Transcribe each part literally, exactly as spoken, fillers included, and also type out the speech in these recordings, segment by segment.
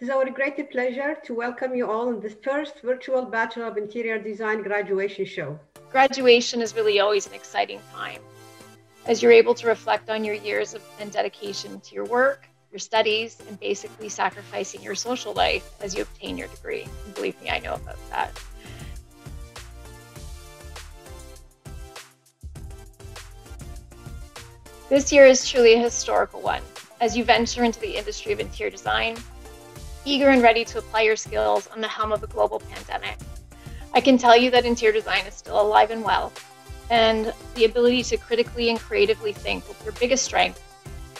It is our great pleasure to welcome you all in this first virtual Bachelor of Interior Design graduation show. Graduation is really always an exciting time, as you're able to reflect on your years of, and dedication to your work, your studies, and basically sacrificing your social life as you obtain your degree. And believe me, I know about that. This year is truly a historical one, as you venture into the industry of interior design, eager and ready to apply your skills on the helm of a global pandemic. I can tell you that interior design is still alive and well, and the ability to critically and creatively think will be your biggest strength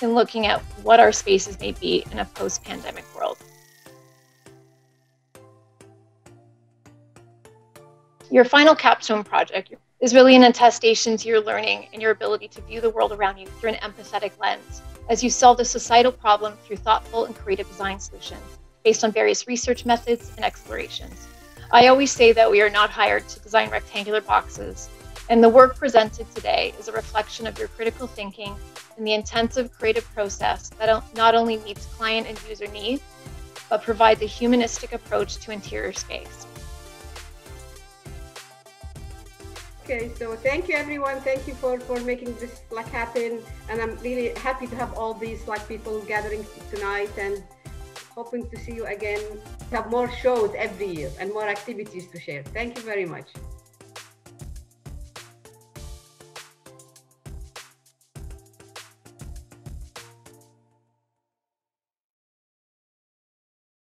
in looking at what our spaces may be in a post-pandemic world. Your final capstone project is really an attestation to your learning and your ability to view the world around you through an empathetic lens, as you solve the societal problem through thoughtful and creative design solutions based on various research methods and explorations. I always say that we are not hired to design rectangular boxes, and the work presented today is a reflection of your critical thinking and the intensive creative process that not only meets client and user needs, but provides a humanistic approach to interior space. Okay, so thank you everyone. Thank you for, for making this like happen. And I'm really happy to have all these like people gathering tonight and hoping to see you again. Have more shows every year and more activities to share. Thank you very much.